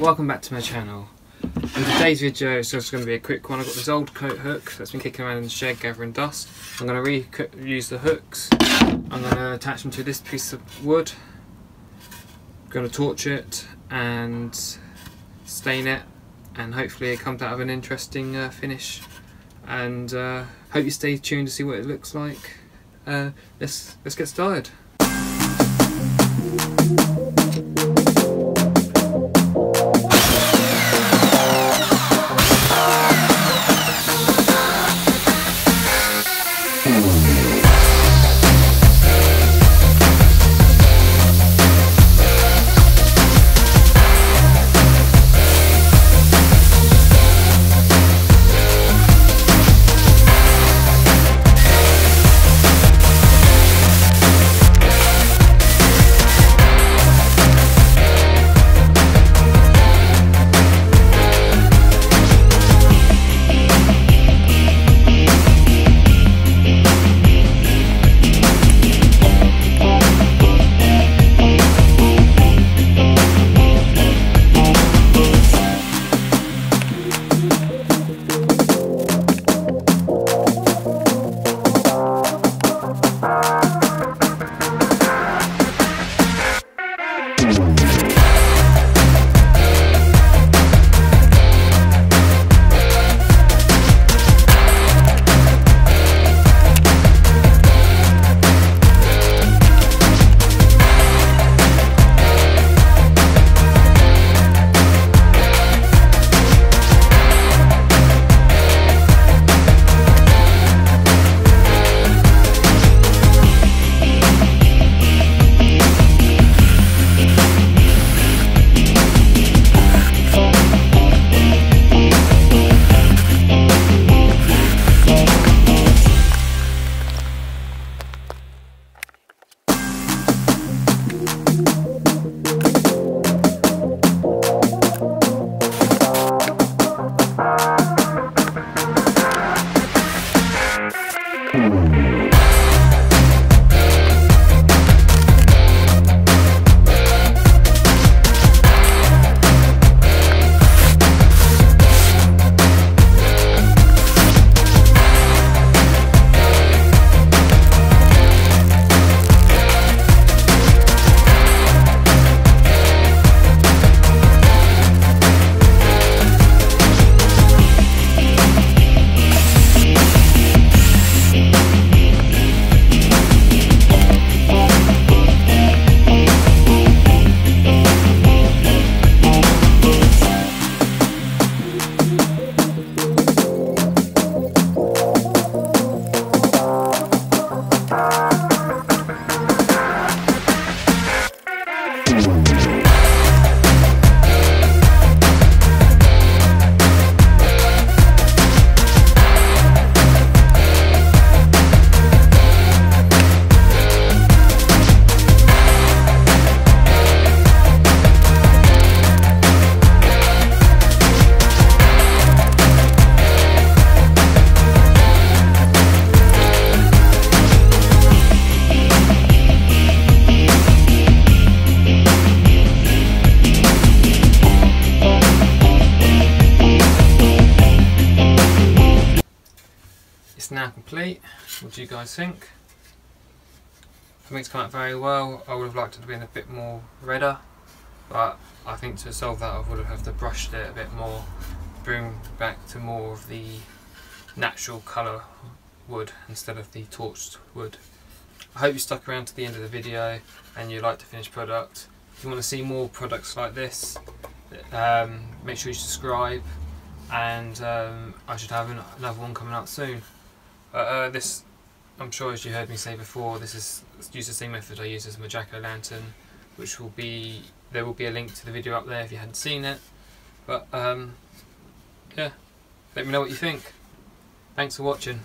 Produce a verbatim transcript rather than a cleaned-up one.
Welcome back to my channel. In today's video, so it's going to be a quick one. I've got this old coat hook that's been kicking around in the shed gathering dust. I'm going to reuse the hooks. I'm going to attach them to this piece of wood. I'm going to torch it and stain it, and hopefully it comes out of an interesting uh, finish. And uh, hope you stay tuned to see what it looks like. Uh, let's let's get started. Now complete. What do you guys think? I think it's come out very well. I would have liked it to be in a bit more redder, but I think to solve that I would have to brush it a bit more, bring back to more of the natural colour wood instead of the torched wood. I hope you stuck around to the end of the video and you like the finished product. If you want to see more products like this, um, make sure you subscribe, and um, I should have another one coming out soon. Uh, uh, this, I'm sure as you heard me say before, this is use the same method I use as my jack-o'-lantern, which will be, there will be a link to the video up there if you hadn't seen it. But um, yeah, let me know what you think. Thanks for watching.